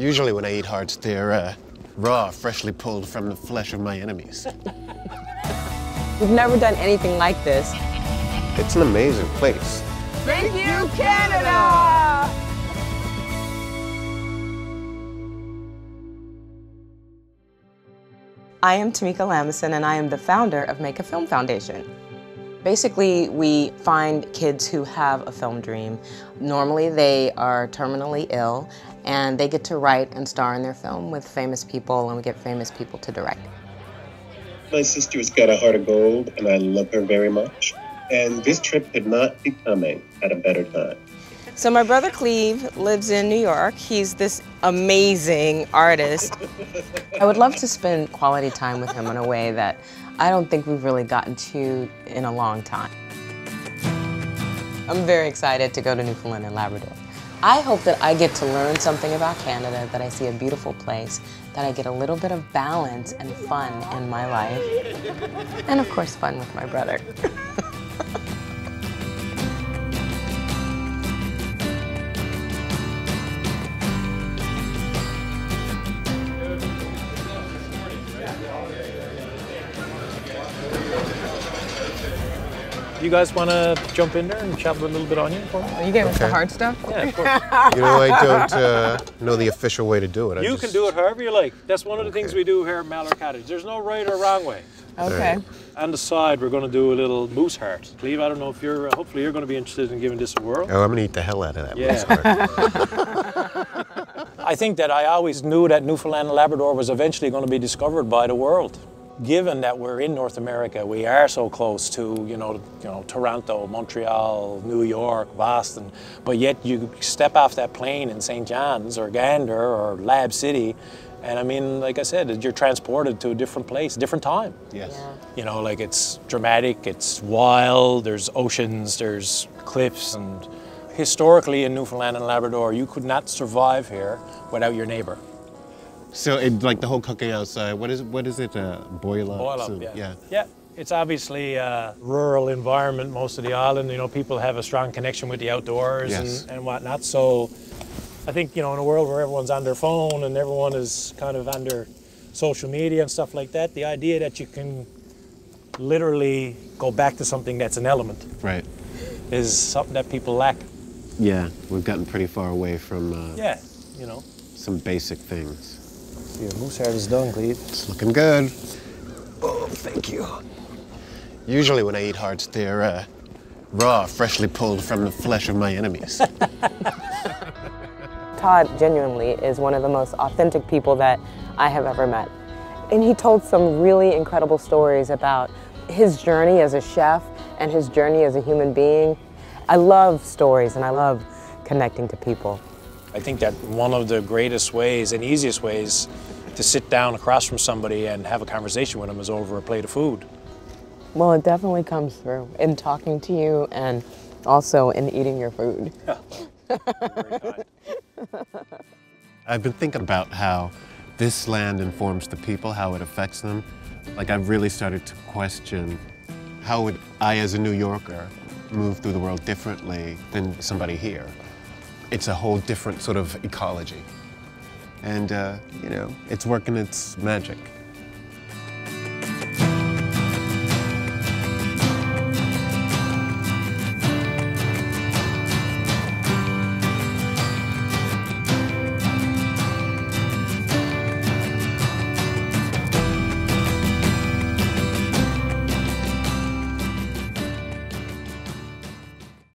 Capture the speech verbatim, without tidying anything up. Usually when I eat hearts, they're uh, raw, freshly pulled from the flesh of my enemies. We've never done anything like this. It's an amazing place. Thank you, Canada! I am Tamika Lamason, and I am the founder of Make a Film Foundation. Basically, we find kids who have a film dream. Normally, they are terminally ill, and they get to write and star in their film with famous people, and we get famous people to direct. My sister's got a heart of gold, and I love her very much. And this trip could not be coming at a better time. So my brother Cleve lives in New York. He's this amazing artist. I would love to spend quality time with him in a way that I don't think we've really gotten to in a long time. I'm very excited to go to Newfoundland and Labrador. I hope that I get to learn something about Canada, that I see a beautiful place, that I get a little bit of balance and fun in my life, and of course fun with my brother. You guys want to jump in there and chat a little bit on you? Are you getting okay. with the hard stuff? Yeah, of course. You know, I don't uh, know the official way to do it. I you just... can do it however you like. That's one of the okay. things we do here at Mallard Cottage. There's no right or wrong way. Okay. Right. On the side, we're going to do a little moose heart. Cleve, I don't know if you're, uh, hopefully you're going to be interested in giving this a whirl. Oh, I'm going to eat the hell out of that yeah. moose heart. I think that I always knew that Newfoundland and Labrador was eventually going to be discovered by the world. Given that we're in North America, we are so close to, you know, you know, Toronto, Montreal, New York, Boston, but yet you step off that plane in Saint John's or Gander or Lab City, and I mean, like I said, you're transported to a different place, different time. Yes. Yeah. You know, like it's dramatic, it's wild, there's oceans, there's cliffs, and historically in Newfoundland and Labrador, you could not survive here without your neighbor. So, it, like the whole cooking outside, what is it? What is it? Uh, boil up. Boil up. So, yeah. yeah. Yeah. It's obviously a rural environment, most of the island. You know, people have a strong connection with the outdoors yes. and, and whatnot. So, I think you know, in a world where everyone's on their phone and everyone is kind of under social media and stuff like that, the idea that you can literally go back to something that's an element, right, is something that people lack. Yeah, we've gotten pretty far away from. Uh, yeah, you know, some basic things. Your moose heart is done, Cleve. It's looking good. Oh, thank you. Usually when I eat hearts, they're uh, raw, freshly pulled from the flesh of my enemies. Todd genuinely is one of the most authentic people that I have ever met. And he told some really incredible stories about his journey as a chef and his journey as a human being. I love stories and I love connecting to people. I think that one of the greatest ways and easiest ways to sit down across from somebody and have a conversation with them is over a plate of food. Well, it definitely comes through in talking to you and also in eating your food. Yeah, well, I've been thinking about how this land informs the people, how it affects them. Like, I've really started to question how would I, as a New Yorker, move through the world differently than somebody here. It's a whole different sort of ecology. And, uh, you know, it's working its magic.